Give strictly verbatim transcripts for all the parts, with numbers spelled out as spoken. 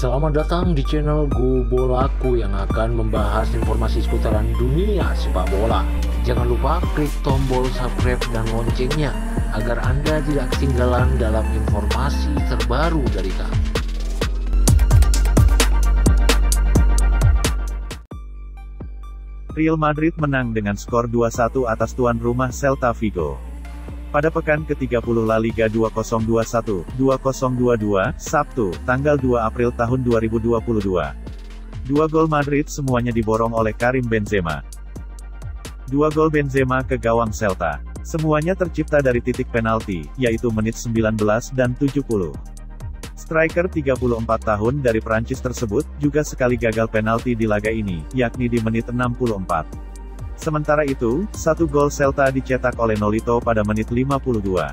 Selamat datang di channel Go Bolaku yang akan membahas informasi seputaran dunia sepak bola. Jangan lupa klik tombol subscribe dan loncengnya agar Anda tidak ketinggalan dalam informasi terbaru dari kami. Real Madrid menang dengan skor dua satu atas tuan rumah Celta Vigo. Pada pekan ke tiga puluh La Liga dua ribu dua puluh satu dua ribu dua puluh dua, Sabtu, tanggal dua April tahun dua ribu dua puluh dua. Dua gol Madrid semuanya diborong oleh Karim Benzema. Dua gol Benzema ke gawang Celta. Semuanya tercipta dari titik penalti, yaitu menit sembilan belas dan tujuh puluh. Striker tiga puluh empat tahun dari Prancis tersebut, juga sekali gagal penalti di laga ini, yakni di menit enam puluh empat. Sementara itu, satu gol Celta dicetak oleh Nolito pada menit lima puluh dua.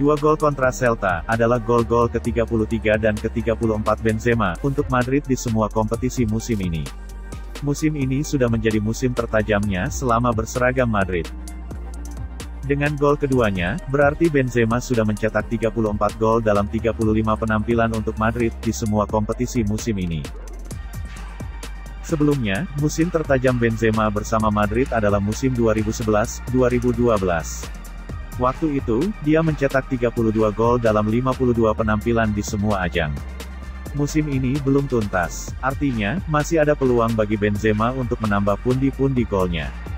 Dua gol kontra Celta adalah gol-gol ke tiga puluh tiga dan ke tiga puluh empat Benzema untuk Madrid di semua kompetisi musim ini. Musim ini sudah menjadi musim tertajamnya selama berseragam Madrid. Dengan gol keduanya, berarti Benzema sudah mencetak tiga puluh empat gol dalam tiga puluh lima penampilan untuk Madrid di semua kompetisi musim ini. Sebelumnya, musim tertajam Benzema bersama Madrid adalah musim dua ribu sebelas dua ribu dua belas. Waktu itu, dia mencetak tiga puluh dua gol dalam lima puluh dua penampilan di semua ajang. Musim ini belum tuntas, artinya, masih ada peluang bagi Benzema untuk menambah pundi-pundi golnya.